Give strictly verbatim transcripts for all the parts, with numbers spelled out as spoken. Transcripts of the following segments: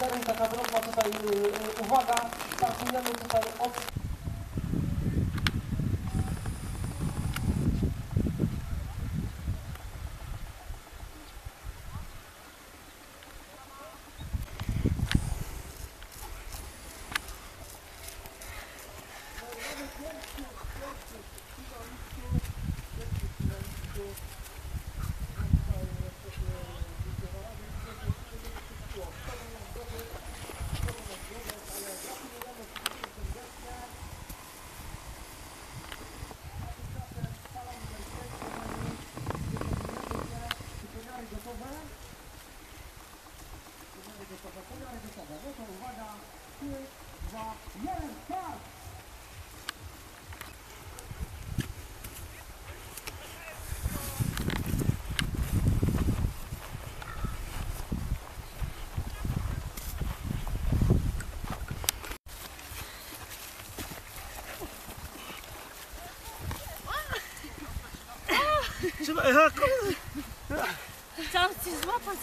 celem taka drobna tutaj uwaga, startujemy tutaj od... Chciałam cię złapać.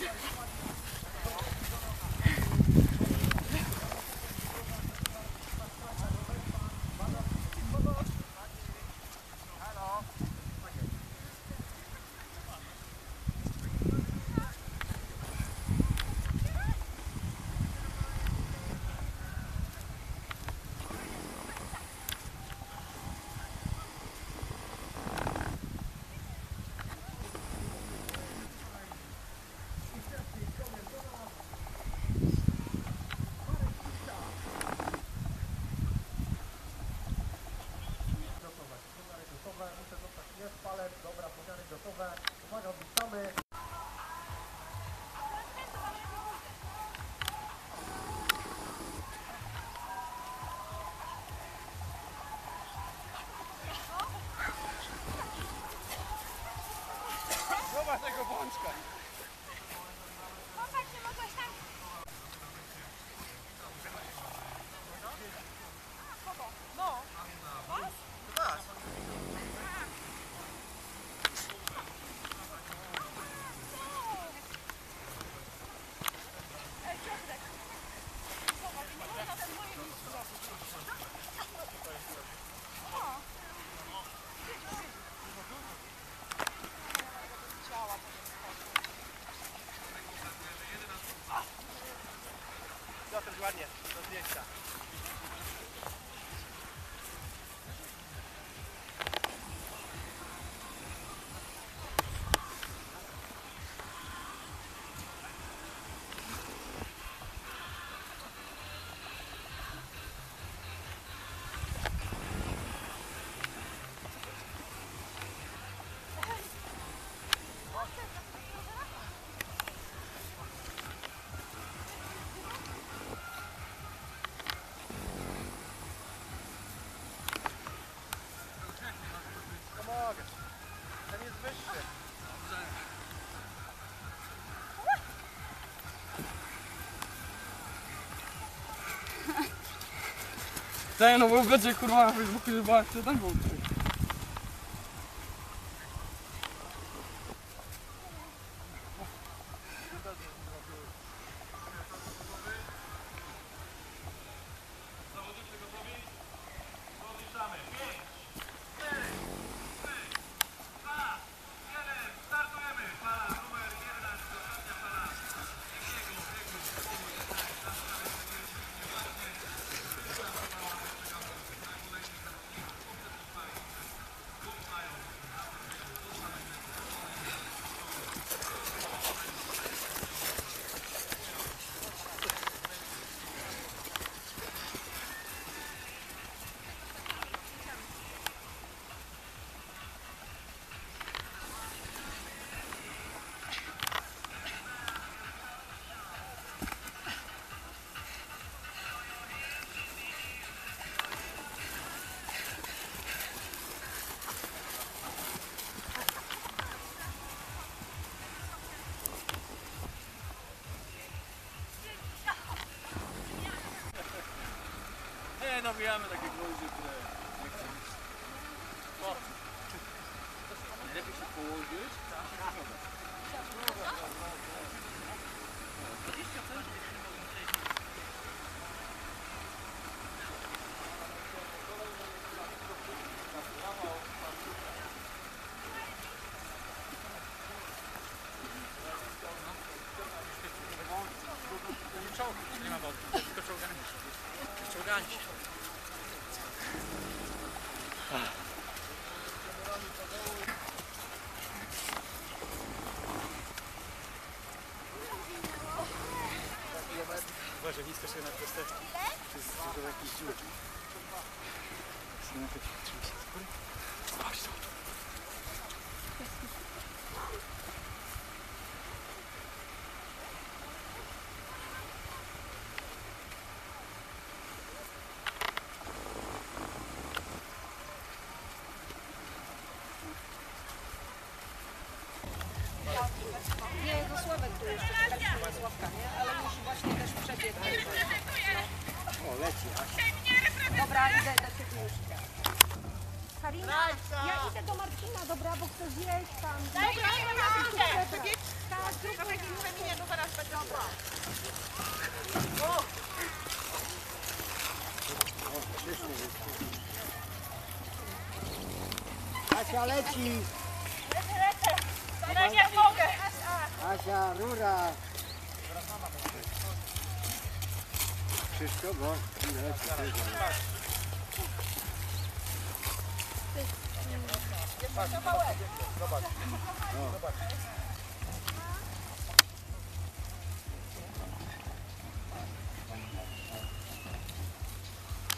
Ładnie, do zdjęcia. Ten, no bo będzie kurwa na Facebooku, że była akcja, ten był tutaj. Nabijamy takie gwoździe, które nie chcemy. O! Lepiej się położyć. dwadzieścia centymetrów. Uważaj, nisko się na prosteczki. To jest do jakiejś dziurki. Trzymaj się z góry. Chodź tu. Nie, to Sławek tu jeszcze czeka, chyba Sławka, nie? Ale musi właśnie też przebiec. O, leci, aż. Dobra, idę do ciebie już. Karina, ja idę do Marcina, dobra, bo chcę zjeść tam. Dobra, ja idę. Tak, zrób to jakimś feminie, to zaraz będzie. Dobra. O! Asia leci. Ja nie mogę! Asia, rura! Krzyszko, bo... Zobacz. Zobacz.